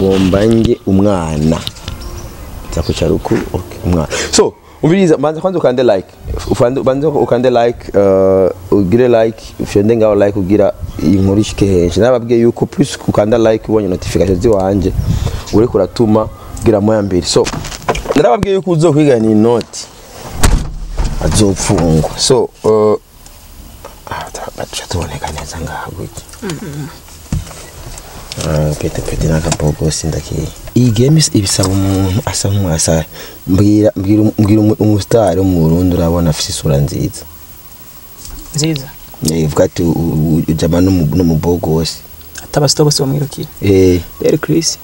wombange umwana nzakucharuku okay umwana so ubiriza banza kwanza ukande like banza ukande like ugire like ushende ngaho like ugira inkuru ishike henshi nababwiye yuko plus ukanda like ubonye notification ziwanje uri kuratuma gira moya mbere so nababwiye yuko uzokwiga ni note azopfungwa so tatuoneka neza ngaho iki pete nakapogo sindaki iyi games ibisaba umuntu asa nk'asa mbwira umustari mu Burundi urabona afite isura nziza nziza yivuga ati ujama no mu Bogos atabasito bose bamwirukira Bel Chris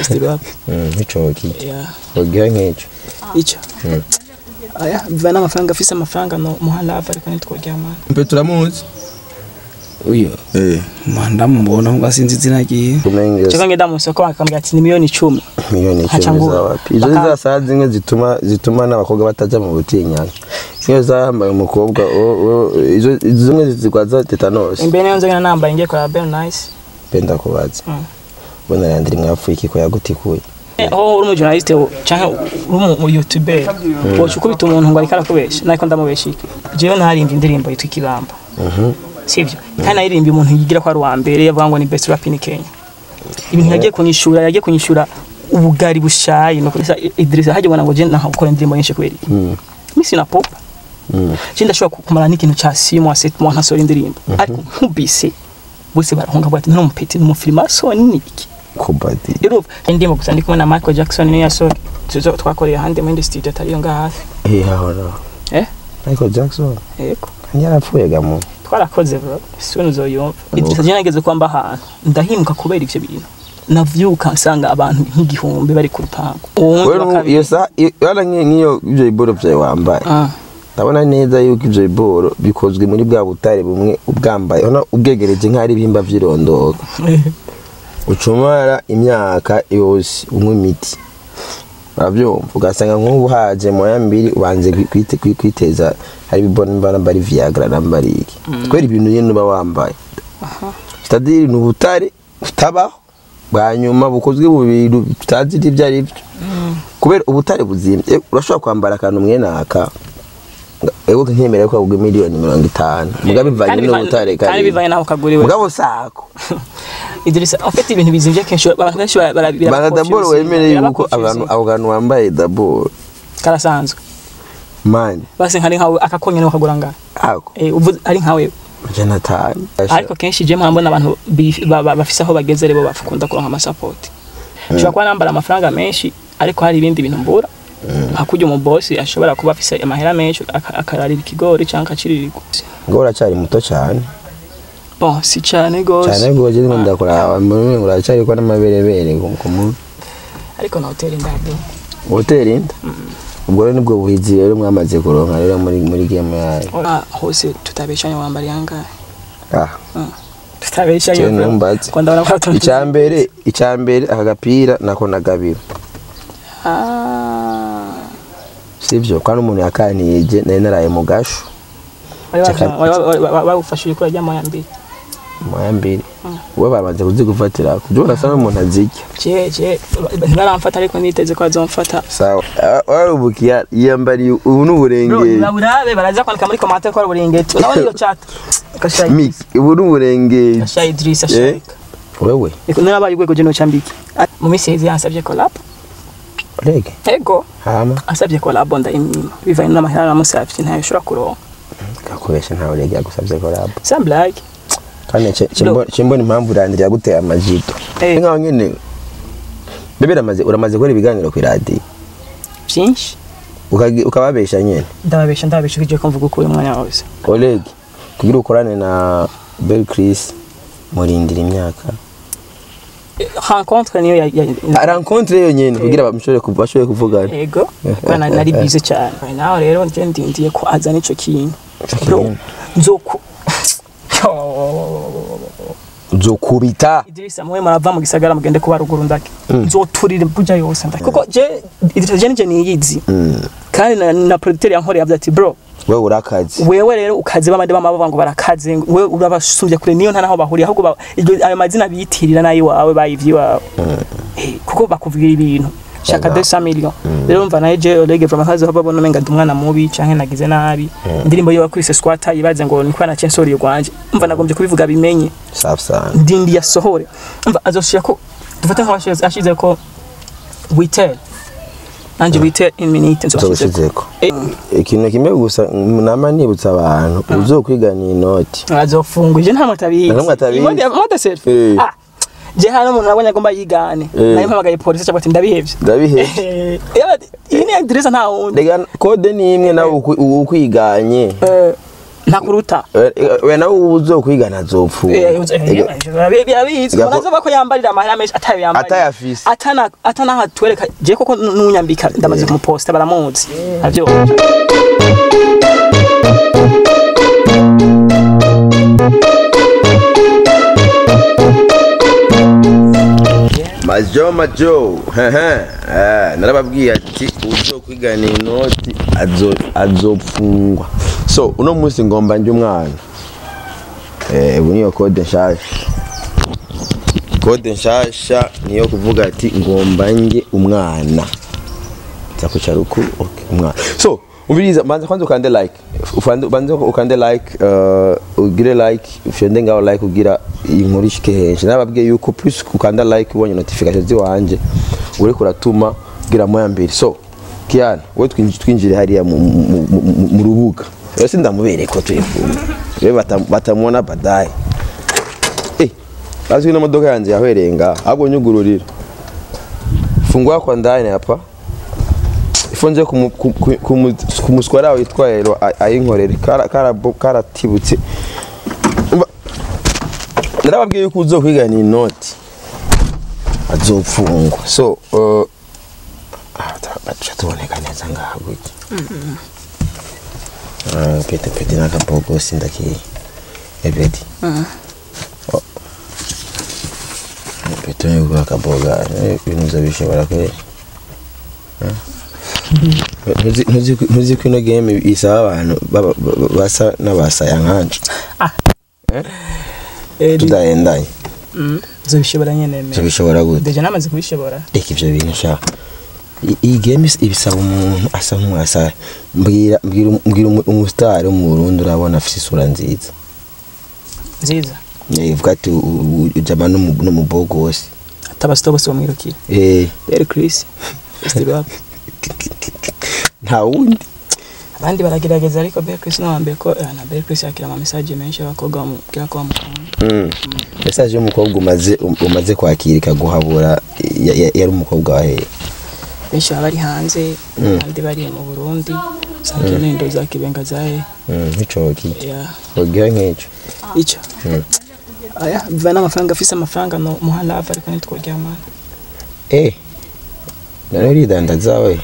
istirwa nicoki ogira nkecho icho aya bana amafaranga afise amafaranga no muhalava ariko nitwogira amana mbe turamuzi uyo manda mbona ngasinzi zina ki cyangwa ndamu soko akambya ati ni milioni 10 milioni 10 za wapi izo za saa zinge zituma nabakoga bataja mu butinyana izo za mbaye umukobwa izo zimwe zizikwaza tetanus imbere yanze ngana namba inge kwa Ben Nice penda kubaza bona Landry mwapfuye kiko yagutikuye aho uri mu journalist cyangwa mu YouTuber wacu kubita umuntu ngo arikara kubesha nako ndamubeshike jewe ntarimba indirimbo yitwa Ikibamba sivyo kana irimbi umuntu yigira kwa ruwa mbere yavuga ngo ni best rap in Kenya ibintu yagiye kunyishura ubugari bushaye no kurisa Idrisa haje bwana ngo je nakora indirimbo nyinshi kweli misi na pop chinda shwa kumara n'ikintu cha simu wa set mwana sori indirimbo ariko nkubise bose barahunga bwati no mpete no filma so niki kubadi rero indirimbo gusa ndiko na Michael Jackson niyo yasori tuzo twakoreye hande mu studio tariyo ngahafi hahora Michael Jackson yego nyara pfuye gamo twarakoze bro sino zoyomba igitajana ngeze kwamba ha ndahimuka kubera ibyo bintu navyuka nsanga abantu nk'igihumbi bari ku rupango wewe yesa yala nkiyo ibyo iboro bya wambaye ndabona neza yuko ibyo iboro bikozwe muri bwa butare bumwe ubwambaye ona ubwegereje nk'ari bimba byirondoko ucumara imyaka yose umwe miti abyo ugasanga nk'ubu haje moya mbiri ubanze kwiteza hari bibona mbana bari viagra n'ambariki kwera ibintu yeno bawambaye stadiri n'ubutare utabaho banyuma bukozwe bubiri tutazi ibyari byo kubera ubutare buzimye urashobora kwambara akantu mwenaka ego nkemera ko agwe miliyoni 50 mugabe bivanye n'ubutare kandi bivanye naho kaguriwe mugabo sako Idrisa afite ibintu bizimye kenshi abantu kenshi barabira baradaboro wemereye yuko abantu abantu wambaye daboro karasanzwe mani base nkari nkawe akakonyene bakagura ngara ako uvuze ari nkawe Jonathan ariko kenshi je mpambona abantu bafise aho bageze rebo bafukunda kuronka ama support nshobora kwa nambara amafaranga menshi ariko hari ibindi bintu mbura hakujya mu boss ashobora kuba afise amahera menshi akarari ikigori cyangwa kiririko ngora cyari muto cyane bon si cyane gose cyane gose ndakora muri nguracari kwa namaberebere kumwe ariko na hotel ndabyo hotel nda ubwo rero nibwo buhizi rero mwamaze kuronka rero muri game yayo hose tutabeshanya wambari yanga tutabeshanya kwa ndabona kwa tonzi icyambere akagapira nako nagabira sivyo kwa umuntu yakaniye nari naraye mu gasho wabufashije kuri ajya moya mbiri we babanze kuzigufatira kujona sana umuntu azijya je naramfata ariko niteze ko azomfata sawa warubukiya yambari ubu n'uburengeri naburabe baraza kwandika muri comment ko ari burengeri nawe iyo chat kashayi mix ubu n'uburengeri kashayi Idrisa shaka wewe niko narabaye gwego je no chambiki mu message yansabye collab rege ego hama asabye collab onda imima bivanye n'amahera aramusafite ntayo shura kuronka kakubesha ntawe rege gusabye collab some black kane chimboni impamvu Landry yaguteye amajito nkaho nyene bebe uramaze gukora ibiganiro ku radio byinshi ukababesha nyene ndababesha kije ko mvuga ukuri umwanya wose colleague kugira ukorane na Bel Chris murindira imyaka rencontre niyo rencontre yo nyene kugira bamushore kubashoye kuvugana yego kana nari bize cyane naho rero nje ndindiye ko azana ico kintu nzoko Zokubita Idrisa mwe marava mu gisagara mugende kuba ruguru ndake nzoturira buja yose ndake kuko je Idrisa je niyizi kandi na producteur yankoreye abyati bro Wewe urakaze. Wewe rero ukaze bamade bamaba bangu barakaze. Wewe urabasubye kure niyo ntanaho bahuriye aho kuba ayo mazina biyitirira nayo wawe bayivyiwawe. Kuko bakuvugira ibintu. Shaka 200 million. Rero mva naye je Olege from Kazi haba bano menga dumwana mubi canke nagize nabi. Indirimbo yo bakwise squatter yibaze ngo ni kwa na censori gwanje. Mva nagombye kubivuga bimenye. Sapsa. Ndindi yasohore. Mva azoshya ko dufata nka washize ko we tell. And we tell in minute and so on. Ikintu kimwe gusa nama nibutsa abantu uzokwiganira inoti. Azofunguje nta mutabiye. Mota selfie. Ah. Je hano umuntu abonye agomba yigane. Nayo mpamagaye police cyabati ndabihevye. Ndabihevye. Ini address nta wundi. Code ni imwe nawe ukwiganye. Nakuruta we nawe uzokwigana azopfuye abizwa nazoba ko yambarira amahera menshi atayambaye atayafise atana hatwereka je koko nunyambika ndamaze ku posta baramuzi avyo Majo narababwiye ati uzokwigana inoti azopfungwa so uno musi ngomba nje umwana buniyo code nshasha niyo kuvuga ati ngomba nje umwana takucharuku okay umwana so ubiriza banza kwanza ukande like banza ukande like ugire like ufende ngaho like ugira inkuru ishike henshi nababwiye yuko plus ukanda like ubonye notification ziwanje uri kuratuma gira moya mbere so kiana we twinjire hariya mu rubuga yose ndamubereko telefone we batamwona badai azwina modoka yanje yahwerenga ahubwo nyugururira fungwa kwa ndani hapa ifunze kumuswara witwaero ayinkorere karatibutse ndarababwiye yuko uzokwigana inoti azopfungwa so chatuboneka neza ngaho guki pete nakapogo sindaki ebedi pete yuko akaboga binuza bishobora ko muzi kuno game isaba abantu basa nabasaya nkanje tudayendaye zobishobora nyene me zobishobora gute deje namaze kubishobora ikivyo bintu sha I game ibisaba umuntu asa nk'umwasa mbwira umustar mu Burundi urabona afite isura nziza nziza ivuga ati ujama no mu bogose atabasito bose bamwirukira Bel Chris festival ntawundi abandi baragerageza ariko Bel Chris no wambe ko na Bel Chris yakira ama message menshi bakobwa mu kira kwa message y'umukobwa umaze kwakirika guhabura yari umukobwa wahe Nisho abari hanze kandi bari mu Burundi sakene ndo zakibenga zaye nico ki ogya ngecho icho aya bana amafaranga afise amafaranga no muhalava ariko nitwogya mana nareri danda zawe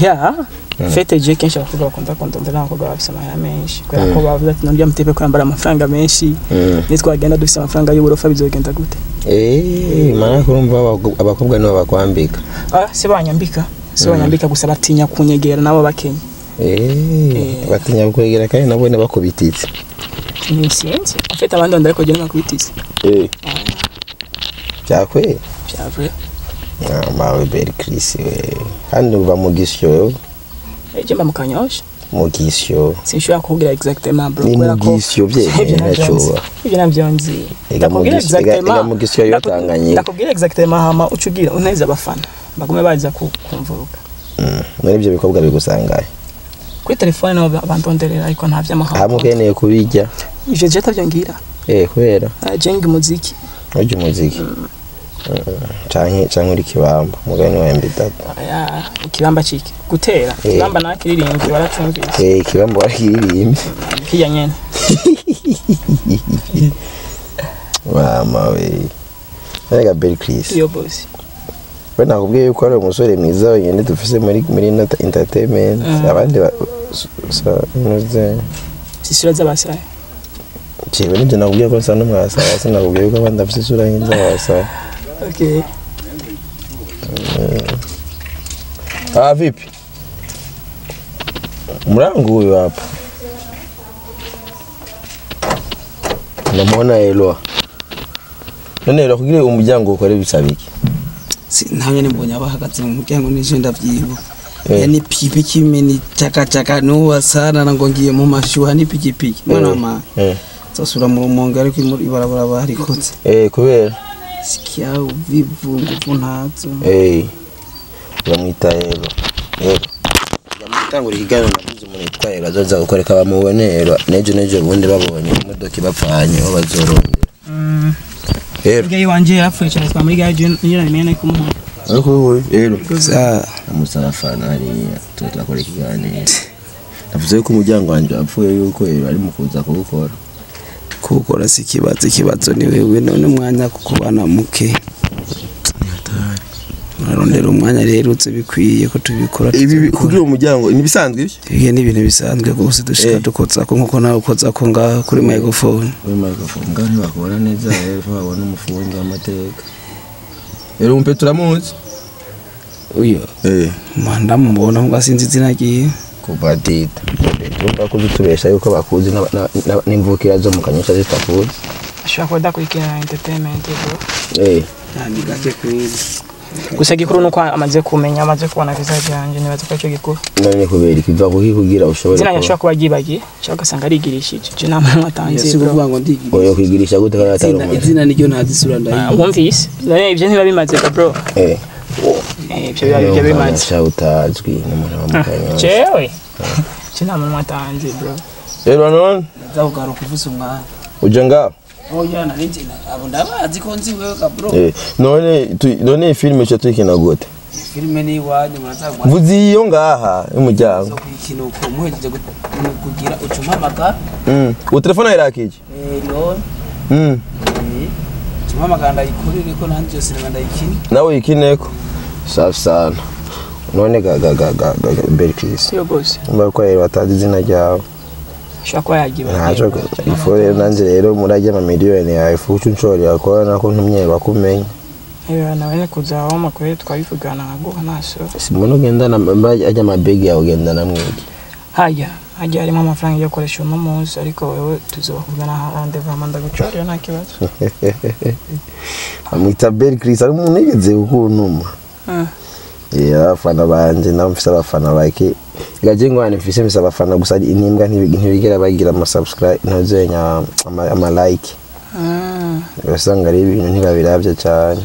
oya fete je kenshi bakuba bakunda nako gabafise amahera menshi kwera ko bavuze ati ndya mutebe kwambara amafaranga menshi nitwagenda dufise amafaranga y'uburofa bizogenda gute mana kurumva abakobwa no bakwambika se banyambika gusa batinya kunyegera nabo bakenya batinya kunyegera kandi nabo ne bakubititse ni sense afite abandi ndariko je n'akubititse cyakwe mawe Bel Chris kandi uba mu gisyo je mba mukanyosha mu gisyo sinshobora kugira exactement bro kubera ko ibyo nabyonzi ndakubwira exactement hama ucugira uneza abafana bagume baza kumvuga muri ibyo bikobwa bigusangaye kuri telefone no abantonderera ariko nta by'amahanga amukeneye kubijya ije je tabyongira kubera jenga muziki uje muziki cyangwa ikibamba mugani wa mbita ikibamba ciki gutera ikibamba nakiririmbi baracumvise ikibamba wakiririmbi kiyanyene wa mawe rega Bel Chris yo boss bana kubwiye yuko ari umusore mwiza wenyine dufise muri entertainment abandi noze sisura z'abasaya cyo nje nakubwiye ko sana mwasaya sinakubwiye yuko abandi afise sura y'inzabasaya okay vipi mlango huyu hapa. Namwona Eloa. Nene Eloa kugire umujyango ukore bisabiki. Sinanye nibonya bahagaze mu mujyango n'ijenda byibo. Yani pipi kimwe ni chaka chaka nuwa sana nangongiye mu mashuha ni piki piki. Mwana mama. Sasura mu monga ariko ibarabara barikotse. Kubera sikia vivu nguvunazo. Yamwita Eloa. Tangu ligano na bizo mune kwa yazaza ukoreka bamubonerwa nejo bunde babonye imodoka bapfanye abazorondera ngiye wanje afrecha kwa muri gaje nyira nimene kumuha ariko wowe sa musafana ari tuta kore kigane navuze ko umujyango wanje apfuye yuko ari mukuza kubukora kukora sikibazo kibazo ni wewe none umwanya kukubana muke narondera umwanya rerutse bikwiye ko tubikora ibi kugira umujyango ni bisanzwe ibyo yeye ni ibintu bisanzwe gusa dushaka dukoza ko nkuko nawe ukoza ko nga kuri microphone ngani bakora neza rero babona umufunzi amateka rero umpetura munsi uyo manda mubona ngasinzi izina giye kubatita ndumva ko zitubesha yuko bakuzi n'imvukira zo mukanyesha zitakuzi ashaka kwenda kwikira entertainment bro kandi gake kwezi Kusegikuru nuko amaze kumenya amaze kubona vizaje yanje nibaza ko cyo gikuru. None kubera kiva kuhikugira ushobora. Zina yashaka kubagibagiye, cyangwa sanga arigirishije. Je nta muntu atanze. Yasi kuvuga ngo ndigirishije. Oyo kwigirisha gute kana ataro. Izina niryo ntazisura ndayi. Wumvise? None ibyo ntiba bimaze ka bro. Ibyo bya bimaze. Shautazwi n'umuntu wamukanya. Chewe. Je nta muntu atanze bro. Rero none ndavuga kuvuza umwana. Uje ngaho. Oya na nje na abundaba azikonzi wewe ka bro none film cha tukina gote film ni waje mratagwa mvuzi iyo ngaha umujyango ikintu uko muhejeje kugira ucuma maka u telefone irakije none cuma maka ndayikorere ko nanje singa ndayikini nawe yikineko safi sana none gaga Bel Chris yo boss mbako yero atazi zina ryawe shakwa yagiba nacho ifore nanze rero murajya ma miliyoni ya ifucu nshori yakora nako ntumye bakumenye nawe kuzawa amakwere twabivugana nkaguha naso simuno gendana ajya ma beg ya ugendana mwiki hajya ari mama frank yakoresha umunsi ariko wewe tuzovugana handeva manda gucora nakibazo amwita Bel Chris ari munegeze ukunuma afana banje namfisa abafana bake gaje ngwane mfise misa abafana gusa inimbwa ntibigera bagira ama subscribe ntozenya ama like basanga ari ibintu ntibabiravya cyane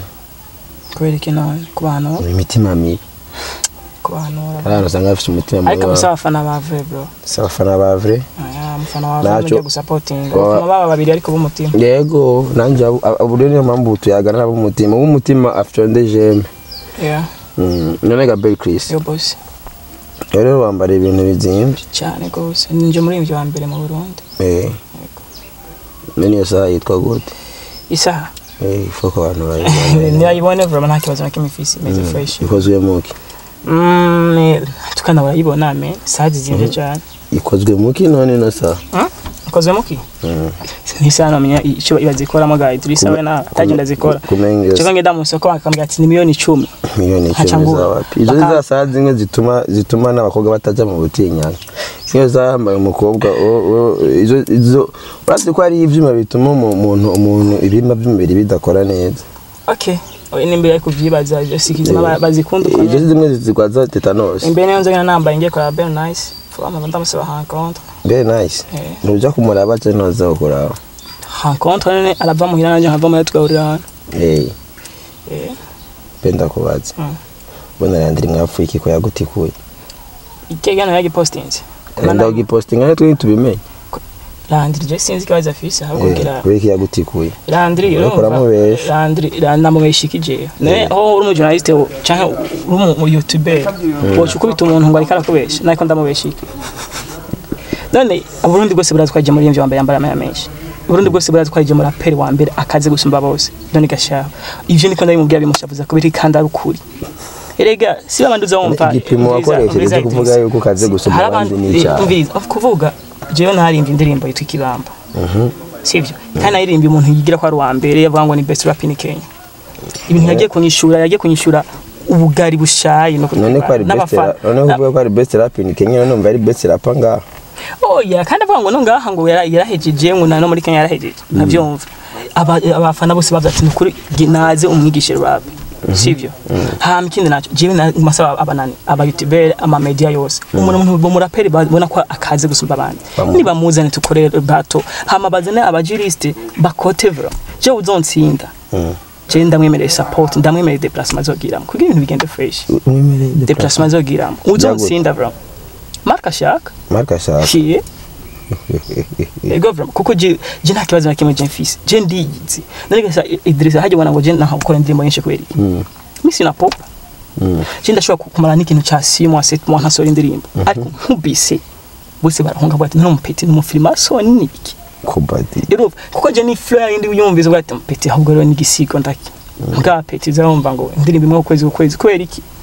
kwereke none kubano imitima mibi kubano arano sanga afise umutima mwiza ariko misa abafana bavre bro abafana bavre mfana wavre nje gusupporting baba babiri ariko bumutima yego nanje aburene mambutu yagana bumutima umutima afchonde jeme Nonega Bel Chris yo boss rero wambare ibintu bizimbi cyane gose nje muri ibyo wambere mu Burundi none yasa yitwa gute isa foko abantu bayo ni ayibone from nakibazo nakimifisi meze fresh ikozwe muki tukana barayibona me sazi zinje cyane ikozwe muki none no sa ikozwe muki nisana menya ico ibazikora magayi turisawe na tagenda zikora cyo ngenda mu soko akambya ati ni miliyoni 10 za wapi izo zasa zinge zituma nabakobwa bataje mu butinyana singe zahamba umukobwa izo basi ko ari ivyuma bituma umuntu ibima by'imbere bidakora neza okay inimbere ko vyibaza izo sikizima bazikunda ko izo zimwe zizigwaza tetanus imbere nyo nzongera namba ngiye kwa Bel Nice Fama mandam se rencontre. Very nice. Nujya kumuraba cyane nozakora. Rencontre nene alava muhira nanje hava mu twahurira. Penda kubaza. Bona Landry mwapfuye kiko yagutikuye. Ikegana yagi postinze. Nda yagi postinga natwe tubimenye. Landry je sinzi ko azafisa hagugira. Wiki yagutikuye. Landry yo. Landry namubeshikije. Ne ho uri mu journalist cyangwa uri mu YouTuber. Wocu kubita umuntu ngo arikara kubesha nako ndamubeshike. None aburundi bose buratwaje muri imvyo wambaye yambara amaya menshi. Uburundi bose buratwaje muri aperi wa mbere akaze gusumba bose. None gasha. Ivyo niko ndabimubwira bimushavuza kubiri kandi arukuri. Erega siba banduza wumva. Igipimo wakoresheje kuvuga yuko kaze gusumba abandi n'icyaha. Of kuvuga Jewe ntarimba indirimbo yitwa Ikibamba. Sibyo. Kana irimba umuntu yigira kwa ruwa mbere yavuga ngo ni best rap in Kenya. Ibintu yagiye kunyishura ubugari bushaye no kwari best rap in Kenya no very best rapanga oh yeah kandi avanga no ngaha ngo yarahejeje ngo nano muri Kenya yarahejeje navyumva abafana bose bavyatse nukuri ginaze umwigishe rap sivyo ha mikindi nacho jewe na masaba abanani aba youtuber ama media yose umuntu bo muraperi babona kwa akaze gusumba abandi niba muzane tukorera bato hamabazane abajuriste bakotevra je uzontsinda ndamwemereye support ndamwemereye déplacement zogiram kugira ibintu bigende fresh ndamwemereye déplacement zogiram uzonsinda vra marka shaka ego vra kuko je ntakibazo nakimwe je mfise je ndigize ndagasa Idrissa haje bwana ngo je nakora ndimo yinshi kweri misi na pop je ndashobora kumara n'ikintu cha simu wa set mwana sori ndirimbo ariko nkubise bose barahunga bwati n'umpeti n'umufilima so nini iki Kobadi. Ero kuko je ni fleur indi uyumvise bwati mpeti ahubwo rero ni gisigo ndaki. Ngapeti zarumva ngo ndirimbo imwe kwezi kweri iki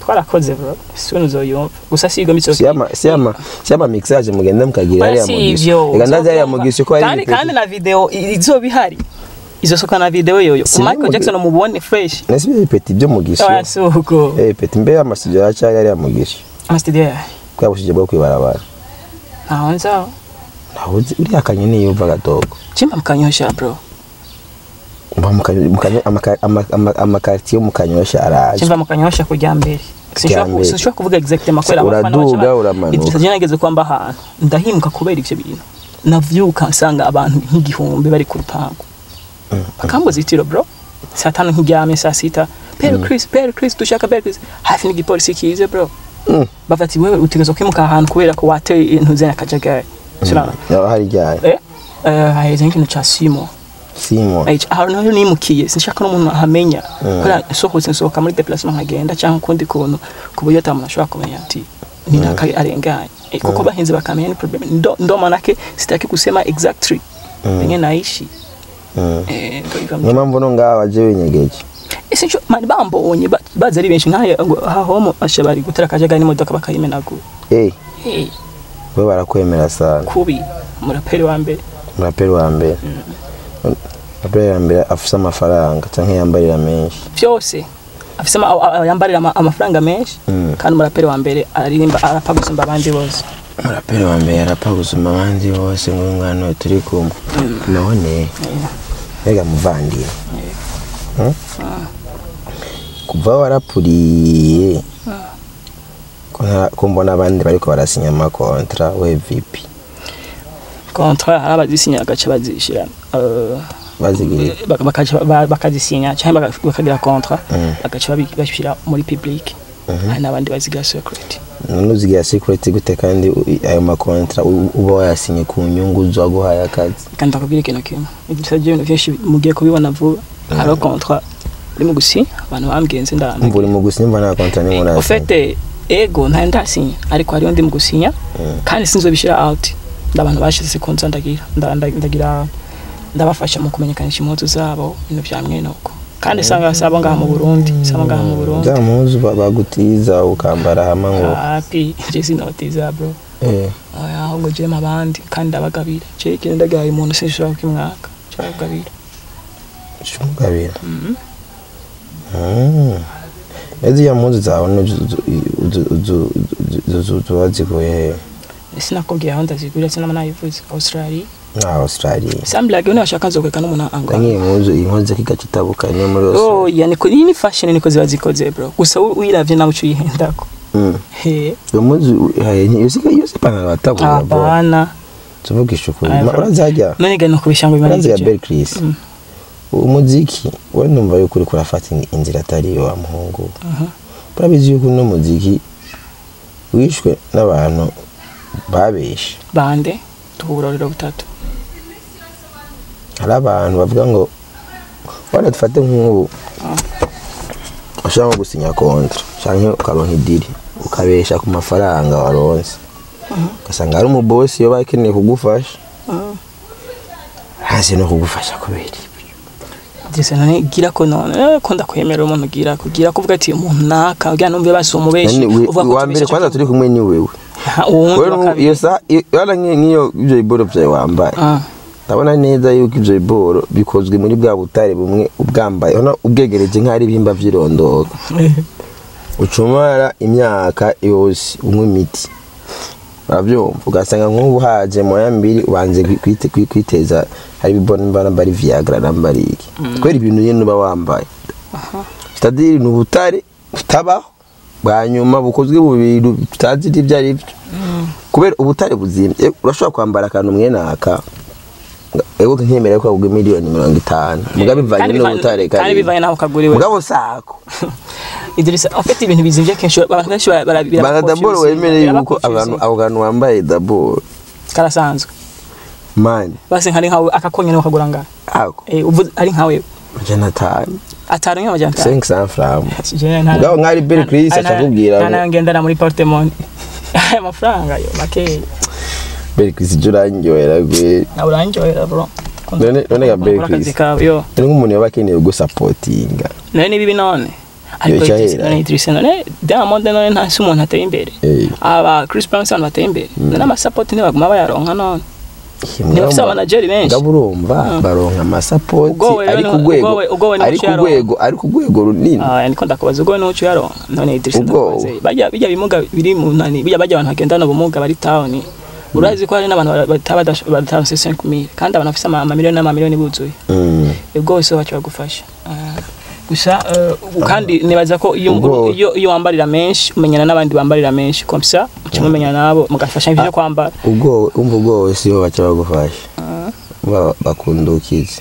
Twarakoze bro. Soon zoyumva. Gusa sigo mitsosi. Siama mixage mugende mukagira ari amugishyo. Igandaza ari amugishyo ko ari. Kandi na video izobihari. Izosoka na video yoyo. Michael Jackson mubone fresh. Nasibe peti byo mugishyo. Asuko. Peti mbe amasujo yacha ari amugishyo. Amastidea. Kwa bushije bwo kwibarabara. Ahonza. Naho uri akanye ni yumva gatoko. Chimba mkanyosha bro. Amakaritio mukanyosha araje cyimva mukanyosha kujya mbere sinshobora kuvuga exact makwera abafana bacyo nageze kwamba ha ndahimuka kubera ibyo bintu navyuka nsanga abantu nk'igihumbi bari ku rupango bakamboza itiro bro satanu nk'ijyame saa sita Bel Chris dushaka Bel Chris hafi n'igipolisi kize bro bavati wewe utegezo kwimuka ahantu kubera ko wateye intu zena kajagaye cyana hari ryaye I think no chasimo Simo. I don't know nimukiye sinshaka no muntu ahamenya kora sohotse nsoka muri déplacement nkagenda cyangwa kundi kono kubuye atamashobora kumenya ati ni nakari arenganye kuko bahinze bakamenya ni problem ndo manake sitaki kusema exactly nge naishi nimambo no ngawa je wenyegeje isincho mani bambo onye bazari benshi nkaye ha homo ashabari gutarakaje gani modoka bakayimenago we barakwemera sana kubi muraperi wa mbere Abreyambira afisa amafaranga canke yambarira menshi byose afisa yambarira amafaranga menshi kandi muraperi wa mbere aririmba arapagusumba abandi bose muraperi wa mbere arapagusumba abandi bose ngo ngano turi kumwe none yega muvandira kuva warapuriye ko mbona abandi bariko barasinya ama kontra we VP kontra abazisinya gace bazishirana bakazisinya cyangwa bakagira kontra bagace babishyira muri public hari nabandi bazigira secret none uzigira secret gute kandi ayo ma kontra uba wayasinye ku nyungu zo guhaya akazi kandi akubwira ikintu kimwe ibisabye ibintu byinshi mugiye kubibona vuba haro kontra urimo gusinya abantu bambwiyenze ndana mvuri mu gusinya nta kontra ni murase ofete ego nta ndasinya ariko hariyo ndi mu gusinya kandi sinzo bishira out ndabantu bashize kontra ndagira ndabafasha mu kumenyekanisha impuzu zabo ibintu byamwe nuko kandi sanga saba ngaha mu Burundi ndamuzu bagutiza ukambara hama ngo api je sinotiza bro aho ngo je mabandi kandi abagabira je kindi ndagaye umuntu sinshobora kwimwaka cyabagabira ezi ya muzu zawo zo sinakubwiye aho ndazigura sinama nayivuze Australia Sambla gona ashaka nzokekana umuntu angwa. Ngiye muzo inkoze kigacitabuka ni muri Australia. Oh yani ko ni fashion niko zibazikoze bro. Gusa uyiravye nawo cyo yihendako. Yo muzo yosika yosipana batabo bro. Abana. Tuvugisha ko urazajya. None gano kubishango bimaze. Ya Bel Chris. Umuziki we numva yuko uri kurafata inzira atari yo amuhungu. Prabizi yuko no muziki wishwe nabantu babeshi. Bande tuburorero butatu. Alabantu bavuga ngo wala dufate nk'ubu ashaka gusinya kontra cyangwa ukaronka idiri ukabesha ku mafaranga waronse Kasanga ari umubosi yo bakeneye kugufasha. Haze no kugufasha kubera. Desane gira ko none ko ndakwemera umuntu gira kugira kuvuga ati umuntu naka ugira numbe basumubeshi uva mbere kwanza turi kumwe ni wewe. Wewe yesa yala ngiyo ibyo iboro byawe wambaye. Tabona neza yuko ibyo iboro bikozwe muri bwa butare bumwe ubwambaye. Ona ubwegereje nkari bimba vyirondoka. Ucumara imyaka yose umwimiti. Abyo ugasanga nk'ubu haje moya mbiri ubanze kwiteza hari bibona mbana bari viagra nambari iki kweri ibintu nyene uba wambaye stadiri n'ubutari utaba banyuma bukozwe bubiri tutazi ibyari byo kubera ubutari buzimye urashobora kwambara akantu mwenaka ego nkemereye ko agwe miliyoni 50 mugabe bivanye n'ubutari kandi bivanye naho kaguriwe mugabo sako Idrissa en fait ibintu bizimye kenshi barabirabora wemereye yuko abantu wambaye dabor karasanzwe mane base nkari nkawe akakonyene bakaguranga ako uvuze ari nkawe atanu y'amajyanta 500 francs ngaho ngari Bel Chris akakubwira nana ngendana muri portemone aya mafaranga yo make Bel Chris jurangiyoera gwe urangiyoera bro none ya Bel Chris yo n'umuntu yabakeneye go supportinga none bibi none ariko none Idrissa none Diamond none nta sumuntu ateye imbere aba Chris Branson bateye imbere n'ama support ne baguma bayaronka none Nefisa manageri menshi gaburumba baronka amasapoti ari kugwego runini niko ndakubaza ugowe no cyaro none Idrissa bajya bijya bimuga biri mu nani bijya bajya abantu bakendana bumuga bari town urazi ko ari nabantu batabadasha 50000 kandi abanafisa ama miliyoni buzuye ubwo wese wacu bagufasha gusa kandi nibaza ko iyo wambarira menshi umenyana nabandi bambarira menshi komsa kimwe menyana nabo mugafasha ibyo kwambara ubwo umva ubwo siyo bacabagufasha bakundukize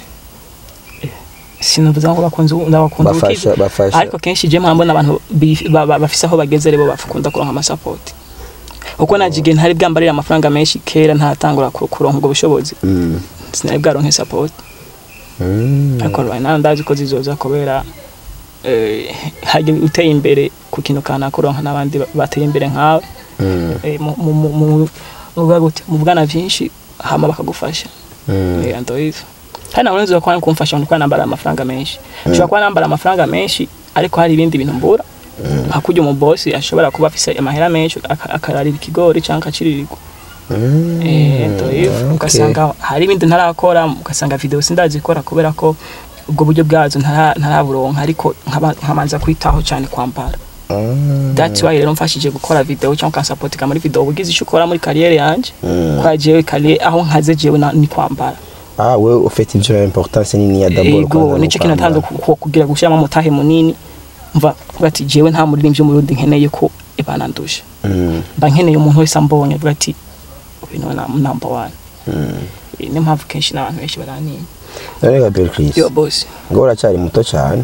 sinavuze ngo bakundukize ariko kenshi je mpambona abantu bafisa aho bageze rebo bafukunda kuronka ama support uko najige ntari bwambarira amafaranga menshi kera ntatangura kuronka ubwo bushobozi sinari bwaronka support akora bana ndazi ko zizoza kobera haje uteye imbere kukino kana kuronka nabandi bateye imbere nkawe mu bwana byinshi hama bakagufasha ndo izo hana unaweza kwa kumfasha uko nambara amafaranga menshi cyo kwa nambara amafaranga menshi ariko hari ibindi bintu mbura akujye mu boss ashobora kuba afise amahera menshi akarari ikigori cyangwa kiririrwa ndo ifu ukasanga hari ibindi ntarakora ukasanga video sindazikora kubera ko ubwo buryo bwazo ntaraburonka ariko nkabanza kwitaho cyane kwambara that's why rero mfashije gukora video cyangwa support kama muri video ubugize ishukora muri carrière yanje kwa jewe kale aho nkaze jewe ni kwambara wewe ufite ibyo importance nini ya double ko ni cheki natanze kugira gushama mutahe munini mva bati jewe nta muri nimvyo muri nkeneye ko ibanandusha mba nkeneye umuntu wese ambonye bati bino na number 1 nimpamvu kenshi n'abantu benshi barani rega Bel Chris yo boss ngora cyari muto cyane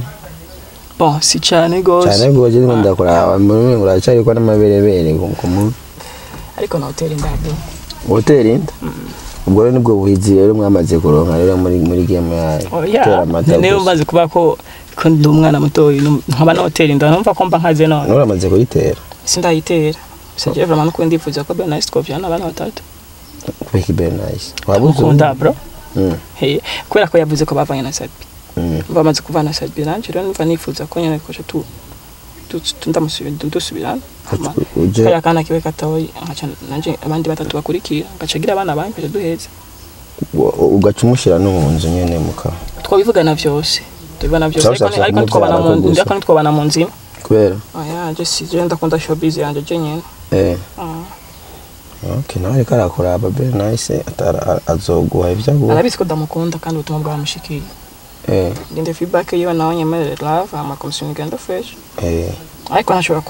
bon si cyane gose cyane goje ndakora muri ngora cyari kwa n'amaberebere kumwe ariko na hotel ndabyo hotel nda ubwo rero nibwo buhizi rero mwamaze kuronka rero muri game yayo tera mata niyo mbaze kuba ko ndi umwana muto nkaba na hotel nda numva ko mba nkaze none uramaze kuyitera sindayitera sije vraiment ko ndifuza ko Bernard twavjana abana batatu kwiki Bernard wabukunda bro kwera ko yavuze ko bavanye na Sadbi bamaze kuvana Sadbi nanje rero nifuza ko nyene ko tu ndamusubira kwera kana kiwe katawe nanje abandi batatu bakurikira gacagira abana bange duheze ugacumushira no munzu nyene muka twabivugana byose ariko twabana mu nzima kwera just jenda konda showbiz yanje nyene okay nawe karakora aba Bel nice azoguha ibyo ngo arabisiko ndamukunda kandi utumwa bwa mushikiri ndinde feedback yiba nawe nyemerere love ama commission genda fresh ariko nashobora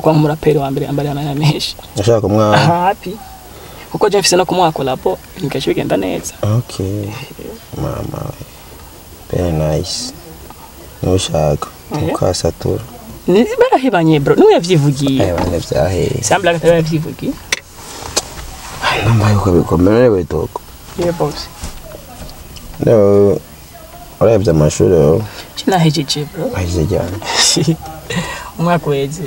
kwa umurapero wa mbere ambari na mesh nashobora kumwa happy uko je mfise no kumwa collabo nikacho genda neza okay mama Bel nice no shaka ukasatura ni barahibanye bro niwe yavyivugiye bane byahe sambla katara yavyivugiye nambaye ukabikomere betoko boss no urabya amashuri cinahejeje bro aje cyane umwaka weze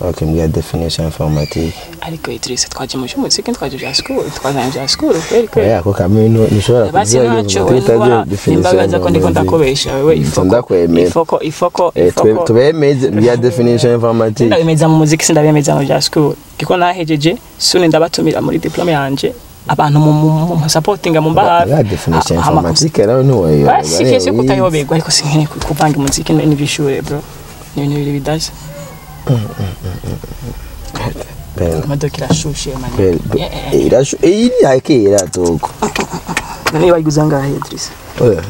Ok, we have definition for informatique. I I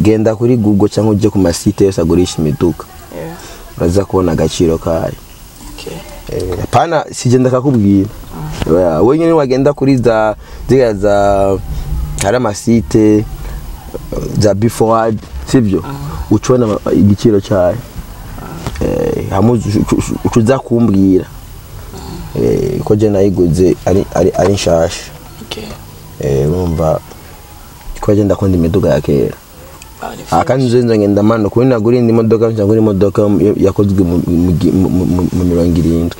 Genda kuri Google cyangwa uje ku masite yose agurisha imiduka. Yeah. Uraza kubona agaciro kayo. Okay. Pana sigenda kakubwira. Wowe nyine wagenda kuri za hari masite za before sibyo. Ucubona igiciro cyayo. Hamuzu ucuza kumbwira. Ko je nayiguze ari nshasha. Okay. Urumva ko je ndakunda imiduka yake. Akanze nzengenda mano kuina guri ndi modoka cyangwa modoka yakozwe mu 70.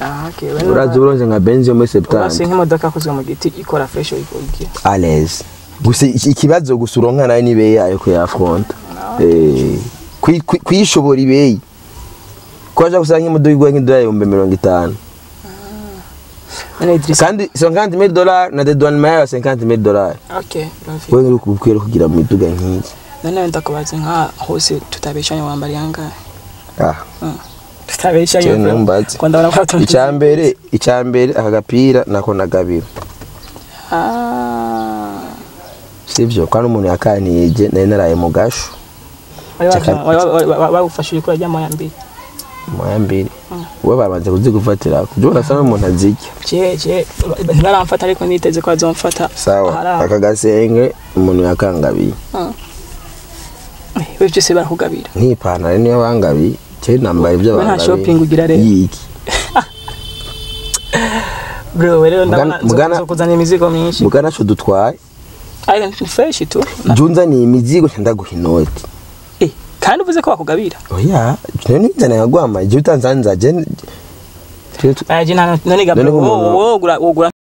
Ah okay. Urazi uronze nka benzi mu September. Urasi nka modoka yakozwe mu giti ikora fresh ikogye. Ales. Gusi ikibazo gusuronka nayo nibe yayo ko yafronta. Kwishobora ibeyi. Kwaje gusanga modoka igwa nk'idolari 50. Kandi $50,000 na dedouane mayo $50,000. Okay, bafite. Wewe uri kukwira kugira mu duga nk'iki. None ndakubaze nka hose tutabeshanya wambari yanga. Tutabeshanya yo. Kwanda bana kwatatu. Icyambere akagapira nako nagabira. Sibyo kwani umuntu yakaniye nari naraye mu gasho. Bagufashije kuri ajya Mwambiri. Uwe babanze kuzigufatira kujona sana umuntu azijya. Je baramfata ariko niteze ko azomfata. Sawa. Akagasenge umuntu yakangabiye. Wewe je sebara kugabira. Ni panare niyo bangabiye. Je namba ibyo bangabiye. Nta shopping ugira rero. Yiki. Bro, wewe ndabona kuzana imizigo myinshi. Mugana cyo dutwaye. Ari ni fresh tu. Njunza ni imizigo ndaguhinoti. Kandi uvuze ko bakugabira. Oya, none nzana yagwama, je utanzanza je. None gabira. Wo gura